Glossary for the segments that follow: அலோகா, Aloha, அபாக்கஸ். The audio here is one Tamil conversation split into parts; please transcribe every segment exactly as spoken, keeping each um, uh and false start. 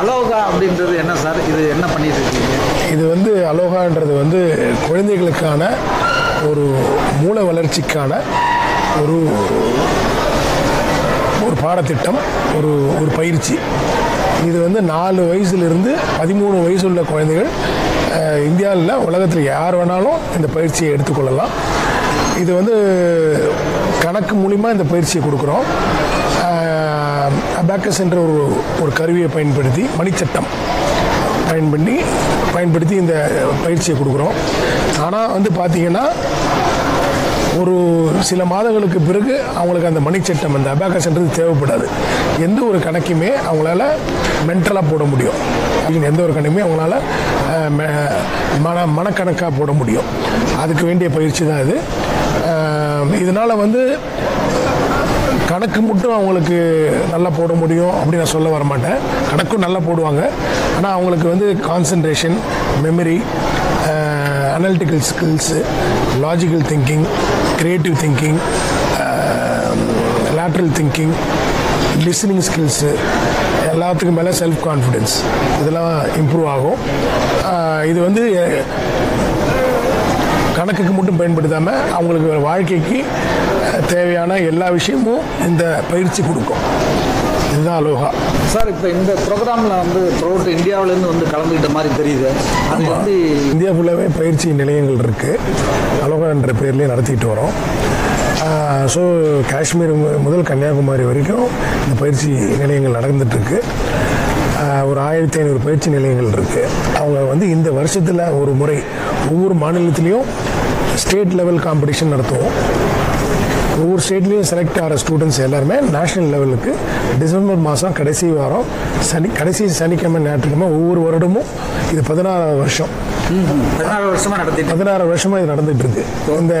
அலோகா அப்படின்றது என்ன சார், இது என்ன பண்ணிட்டு இருக்கீங்க? இது வந்து அலோகான்றது வந்து குழந்தைகளுக்கான ஒரு மூளை வளர்ச்சிக்கான ஒரு ஒரு பாடத்திட்டம், ஒரு ஒரு பயிற்சி. இது வந்து நாலு வயசுலேருந்து பதிமூணு வயசு உள்ள குழந்தைகள் இந்தியாவில் உலகத்தில் யார் வேணாலும் இந்த பயிற்சியை எடுத்துக்கொள்ளலாம். இது வந்து கணக்கு மூலிமா இந்த பயிற்சியை கொடுக்குறோம். அபாக்கஸ் என்ற ஒரு ஒரு கருவியை பயன்படுத்தி, மணிச்சட்டம் பயன்படுத்தி பயன்படுத்தி இந்த பயிற்சியை கொடுக்குறோம். ஆனால் வந்து பார்த்திங்கன்னா ஒரு சில மாதங்களுக்கு பிறகு அவங்களுக்கு அந்த மணிச்சட்டம், அந்த அபாக்கஸ்ன்றது தேவைப்படாது. எந்த ஒரு கணக்குமே அவங்களால மென்டலாக போட முடியும். எந்த ஒரு கணக்குமே அவங்களால மன மனக்கணக்காக போட முடியும். அதுக்கு வேண்டிய பயிற்சி தான் இது. இதனால் வந்து கணக்கு மட்டும் அவங்களுக்கு நல்லா போட முடியும் அப்படின்னு நான் சொல்ல வரமாட்டேன். கணக்கும் நல்லா போடுவாங்க. ஆனால் அவங்களுக்கு வந்து concentration, memory, analytical skills, logical thinking, creative thinking, lateral thinking, listening skills, எல்லாத்துக்கும் மேலே செல்ஃப் கான்ஃபிடென்ஸ், இதெல்லாம் இம்ப்ரூவ் ஆகும். இது வந்து கணக்குக்கு மட்டும் பயன்படுத்தாமல் அவங்களுக்கு வாழ்க்கைக்கு தேவையான எல்லா விஷயமும் இந்த பயிற்சி கொடுக்கும். இதுதான் அலோகா. சார், இப்போ இந்த ப்ரோக்ராமில் வந்து த்ரூஅவுட் இந்தியாவிலேருந்து வந்து கலந்துக்கிட்ட மாதிரி தெரியுது. அது வந்து இந்தியா ஃபுல்லாகவே பயிற்சி நிலையங்கள் இருக்குது. அலோகான்ற பேர்லேயே நடத்திக்கிட்டு வரோம். ஸோ காஷ்மீர் முதல் கன்னியாகுமரி வரைக்கும் இந்த பயிற்சி நிலையங்கள் நடந்துகிட்ருக்கு. ஒரு ஆயிரத்தி ஐநூறு பயிற்சி நிலையங்கள் இருக்குது. அவங்க வந்து இந்த வருஷத்தில் ஒரு முறை ஒவ்வொரு மாநிலத்திலையும் ஸ்டேட் லெவல் காம்படிஷன் நடத்துவோம். ஒவ்வொரு ஸ்டேட்லேயும் செலக்ட் ஆகிற ஸ்டூடெண்ட்ஸ் எல்லாருமே நேஷ்னல் லெவலுக்கு டிசம்பர் மாதம் கடைசி வாரம் சனி கடைசி சனிக்கிழமை ஞாயிற்றுக்கிழமை ஒவ்வொரு வருடமும் இது பதினாறாவது வருஷம் பதினாறு வருஷமாக நடத்தி பதினாறு வருஷமாக இது நடந்துகிட்டு இருக்குது இந்த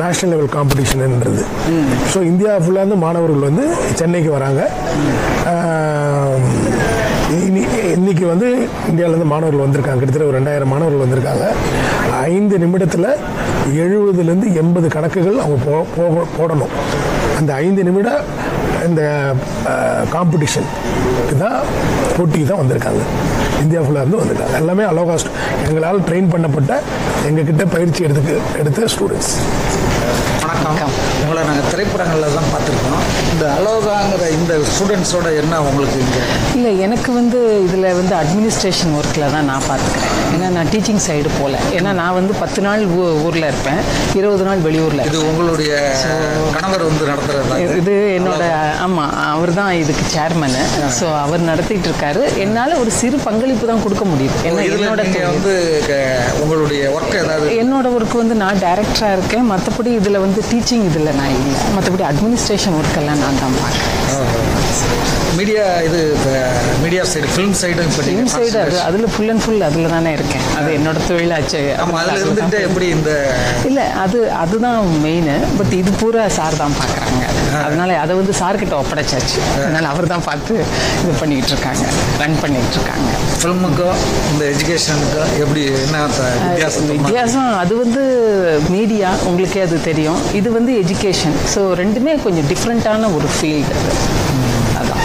நேஷ்னல் லெவல் காம்படிஷன்ன்றது. ஸோ இந்தியா ஃபுல்லாக மாணவர்கள் வந்து சென்னைக்கு வராங்க. இனி இன்றைக்கி வந்து இந்தியாவிலேருந்து மாணவர்கள் வந்திருக்காங்க. கிட்டத்தட்ட ஒரு ரெண்டாயிரம் மாணவர்கள் வந்திருக்காங்க. ஐந்து நிமிடத்தில் எழுபதுலேருந்து எண்பது கணக்குகள் அவங்க போ போக போடணும். அந்த ஐந்து நிமிடம் இந்த காம்படிஷனுக்கு தான் போட்டிக்கு தான் வந்திருக்காங்க. இந்தியா ஃபுல்லாக இருந்து வந்திருக்காங்க. எல்லாமே அலோகா எங்களால் ட்ரெயின் பண்ணப்பட்ட, எங்ககிட்ட பயிற்சி எடுத்து எடுத்த ஸ்டூடெண்ட்ஸ். வணக்கம். உங்களை நாங்கள் திரைப்படங்களில் தான் பார்த்துருக்கோம். இந்த அலோகாங்கிற இந்த ஸ்டூடெண்ட்ஸோட என்ன உங்களுக்கு இங்கே? இல்லை, எனக்கு வந்து இதில் வந்து அட்மினிஸ்ட்ரேஷன் ஒர்க்கில் தான் நான் பார்த்துக்கிறேன். ஏன்னா நான் டீச்சிங் சைடு போகல. ஏன்னா நான் வந்து பத்து நாள் ஊ ஊரில் இருப்பேன், இருபது நாள் வெளியூரில். இது உங்களுடைய கணவர் வந்து நடத்துகிறதா? இது என்னோட, ஆமாம், அவர் தான் இதுக்கு சேர்மனு. ஸோ அவர் நடத்திட்டு இருக்காரு. என்னால் ஒரு சிறு பங்களிப்பு தான் கொடுக்க முடியுது. ஏன்னா என்னோட வந்து உங்களுடைய ஒர்க் ஏதாவது? என்னோட ஒர்க் வந்து நான் டைரக்டராக இருக்கேன். மற்றபடி இதில் வந்து டீச்சிங் இதில் நான் இல்லை. மற்றபடி அட்மினிஸ்ட்ரேஷன் ஒர்க்கெல்லாம் நான் தான் பார்க்குறேன். மீடியா இது மீடியா சைடு, ஃபிலிம் சைடும் ஃபிலிம் சைடு, அது அதில் ஃபுல் அண்ட் ஃபுல் அதில் தானே இருக்கேன். அது என்னோட தொழிலாச்சு. எப்படி இந்த இல்லை அது அதுதான் மெயின். பட் இது பூரா சார் தான் பார்க்குறாங்க. அதனால் அதை வந்து சார்கிட்ட ஒப்படைச்சாச்சு. அதனால் அவர் தான் பார்த்து இது பண்ணிக்கிட்டு இருக்காங்க, ரன் பண்ணிக்கிட்டு இருக்காங்க. ஃபிலிமுக்கும் இந்த எஜுகேஷனுக்கும் எப்படி என்ன வித்தியாசம்? வித்தியாசம் அது வந்து மீடியா உங்களுக்கே அது தெரியும். இது வந்து எஜுகேஷன். ஸோ ரெண்டுமே கொஞ்சம் டிஃப்ரெண்ட்டான ஒரு ஃபீல்டு. அதான்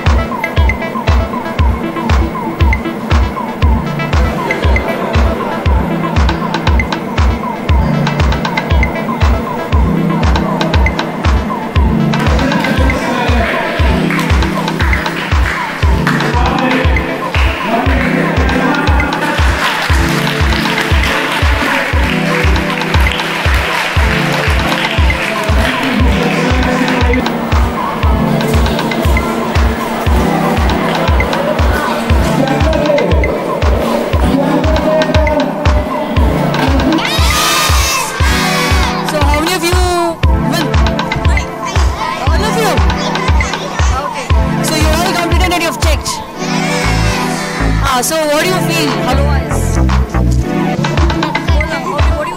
So what do you feel? Aloha is. What do you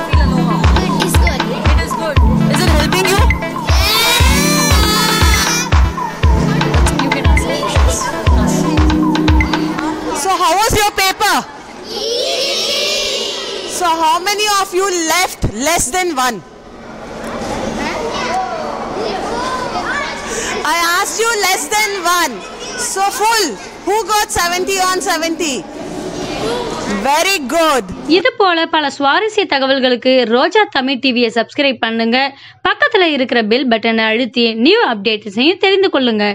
feel Aloha? It is good. It is good. Is it helping you? Yeah. You can ask questions. So how was your paper? Yeah. So how many of you left less than one? I asked you less than one. So full. Who got seventy on seventy? Very good. இது போல பல சுவாரஸ்ய தகவல்களுக்கு ரோஜா தமிழ் டிவியை சப்ஸ்கிரைப் பண்ணுங்க. பக்கத்துல இருக்கிற பெல் பட்டனை அழுத்தி நியூ அப்டேட்ஸையும் தெரிந்து கொள்ளுங்க.